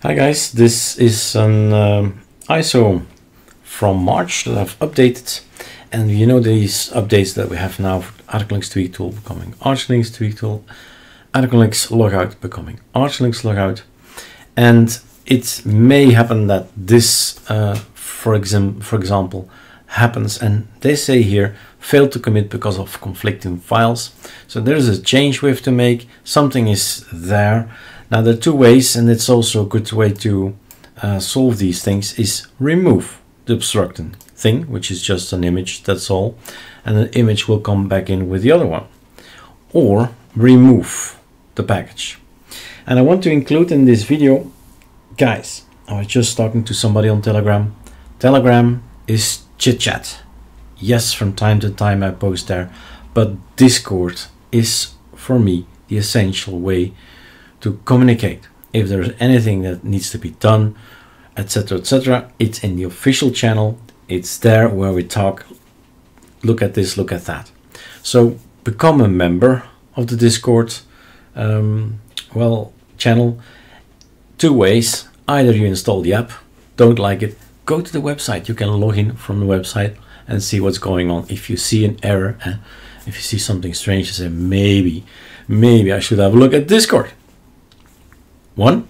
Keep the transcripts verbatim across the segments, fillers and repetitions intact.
Hi guys, this is an um, I S O from March that I've updated, and you know these updates that we have now for arcolinux-tweak-tool becoming archlinux-tweak-tool, arcolinux-logout becoming archlinux-logout, and it may happen that this, uh, for, exam for example, happens, and they say here, failed to commit because of conflicting files. So there's a change we have to make, something is there. Now there are two ways, and it's also a good way to uh, solve these things, is remove the obstructing thing, which is just an image, that's all, and an image will come back in with the other one, or remove the package. And I want to include in this video, guys, I was just talking to somebody on Telegram. Telegram is chit chat. Yes, from time to time I post there, but Discord is for me the essential way to communicate. If there's anything that needs to be done, etc, et cetera, it's in the official channel, it's there where we talk, look at this, look at that. So become a member of the Discord um, well channel. Two ways: either you install the app, don't like it, go to the website, you can log in from the website and see what's going on. If you see an error, eh? If you see something strange, you say maybe, maybe I should have a look at Discord. One,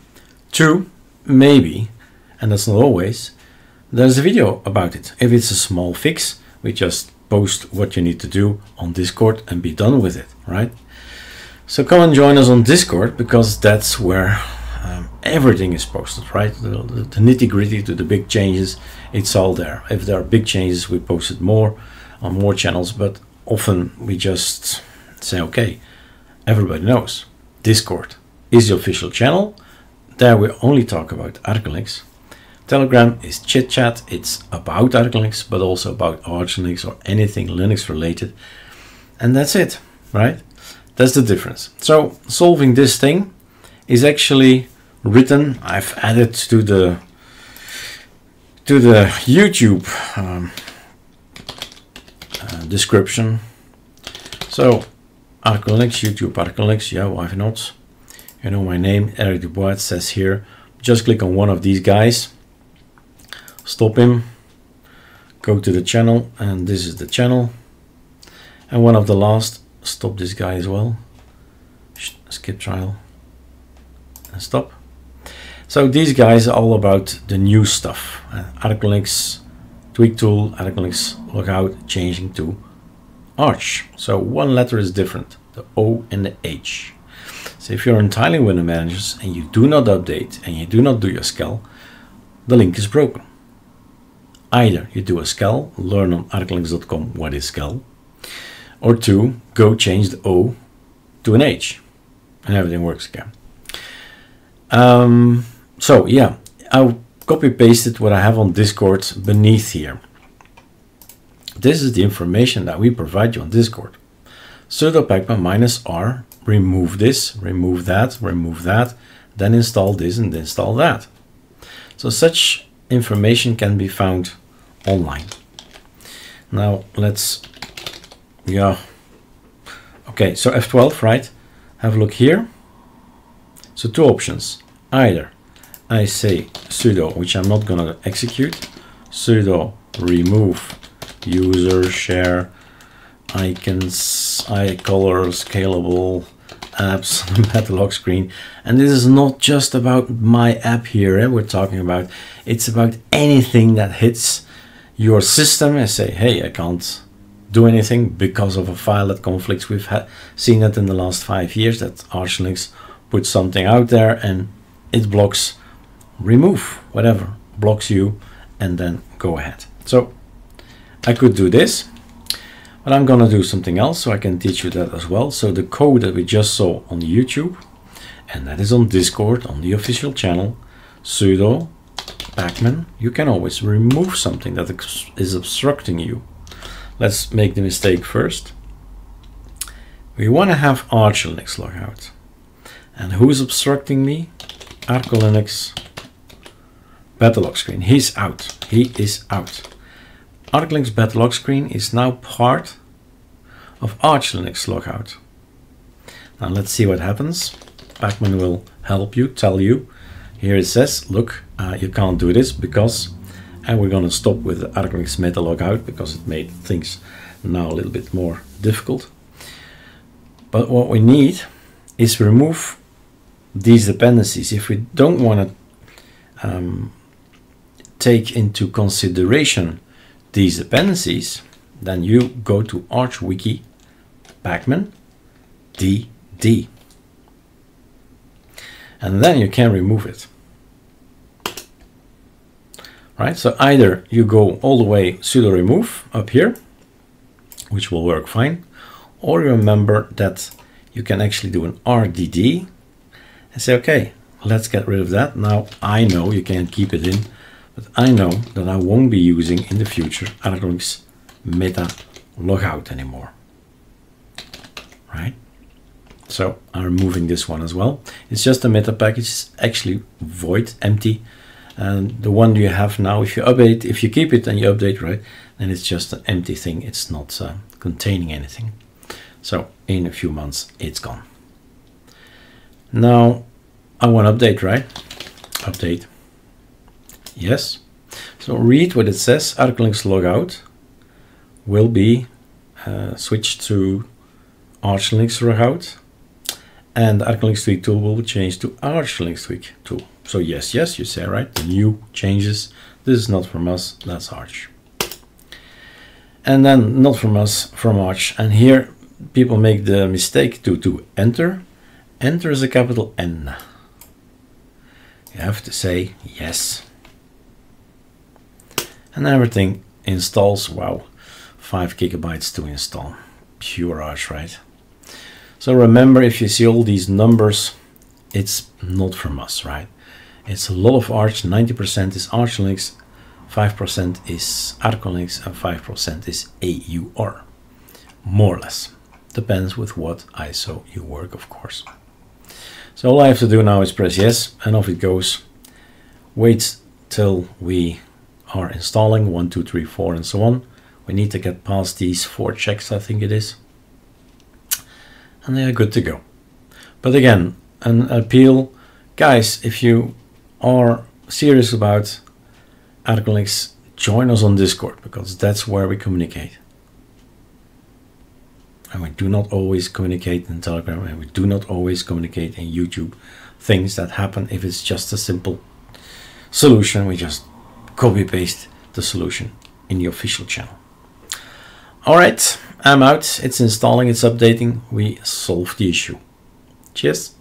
two, maybe, and that's not always, there's a video about it. If it's a small fix, we just post what you need to do on Discord and be done with it, right? So come and join us on Discord, because that's where um, everything is posted, right? The, the, the nitty-gritty to the big changes, it's all there. If there are big changes, we post it more on more channels, but often we just say, okay, everybody knows, Discord is the official channel. There we only talk about ArcoLinux. Telegram is chit chat, it's about ArcoLinux, but also about ArchLinux or anything Linux related. And that's it, right? That's the difference. So solving this thing is actually written. I've added to the to the YouTube um, uh, description. So ArcoLinux, YouTube ArcoLinux, yeah, why not? You know my name, Erik Dubois, it says here. Just click on one of these guys, stop him, go to the channel, and this is the channel. And one of the last, stop this guy as well. Skip trial and stop. So these guys are all about the new stuff. Uh, ArcoLinux, Tweak-Tool, arcolinux-logout, changing to Arch. So one letter is different, the O and the H. So if you're entirely window managers and you do not update and you do not do your scal, the link is broken. Either you do a scal, learn on arcolinux dot com what is scal, or two, go change the O to an H and everything works again. Um, so yeah, I'll copy pasted what I have on Discord beneath here. This is the information that we provide you on Discord. Sudo pacman minus R, remove this, remove that, remove that, then install this and install that. So such information can be found online. Now let's, yeah, okay, so F twelve, right? Have a look here. So two options, either I say sudo, which I'm not gonna execute, sudo remove user share icons, I color scalable apps, Betterlock screen. And this is not just about my app here, eh? We're talking about, it's about anything that hits your system and say, hey, I can't do anything because of a file that conflicts. We've ha seen that in the last five years that ArchLinux put something out there and it blocks remove, whatever, blocks you, and then go ahead. So I could do this. But I'm gonna do something else, so I can teach you that as well. So the code that we just saw on YouTube, and that is on Discord, on the official channel, sudo pacman. You can always remove something that is obstructing you. Let's make the mistake first. We wanna have ArchLinux logout. And who's obstructing me? arcolinux-betterlockscreen. He's out, he is out. arcolinux-betterlockscreen is now part of archlinux-logout. Now let's see what happens. Pacman will help you, tell you. Here it says, look, uh, you can't do this because, and we're going to stop with the arcolinux-logout-git because it made things now a little bit more difficult. But what we need is remove these dependencies. If we don't want to um, take into consideration these dependencies, then you go to ArchWiki Pacman D D. And then you can remove it. Right? So either you go all the way sudo remove up here, which will work fine, or remember that you can actually do an R D D and say, okay, let's get rid of that. Now I know you can't keep it in, but I know that I won't be using in the future arcolinux-logout-git anymore. Right? So I'm removing this one as well. It's just a meta package, it's actually void, empty. And the one you have now, if you update, if you keep it and you update, right, then it's just an empty thing. It's not uh, containing anything. So in a few months, it's gone. Now I want to update, right? Update. Yes. So read what it says. Arcolinux logout will be uh, switched to ArchLinux logout. And arcolinux-tweak-tool will change to arch linux tweak tool. So yes, yes, you say, right? The new changes. This is not from us, that's Arch. And then not from us, from Arch. And here people make the mistake to, to enter. Enter is a capital N. You have to say yes. And everything installs. Wow, five gigabytes to install. Pure Arch, right? So remember, if you see all these numbers, it's not from us, right? It's a lot of Arch. ninety percent is ArchLinux, five percent is ArcoLinux, and five percent is A U R. More or less. Depends with what I S O you work, of course. So all I have to do now is press yes, and off it goes. Wait till we are installing one, two, three, four, and so on. We need to get past these four checks, I think it is. And they are good to go. But again, an appeal, guys, if you are serious about ArcoLinux, join us on Discord, because that's where we communicate. And we do not always communicate in Telegram, and we do not always communicate in YouTube. Things that happen if it's just a simple solution, we just copy paste the solution in the official channel. All right, I'm out. It's installing, it's updating. We solved the issue. Cheers.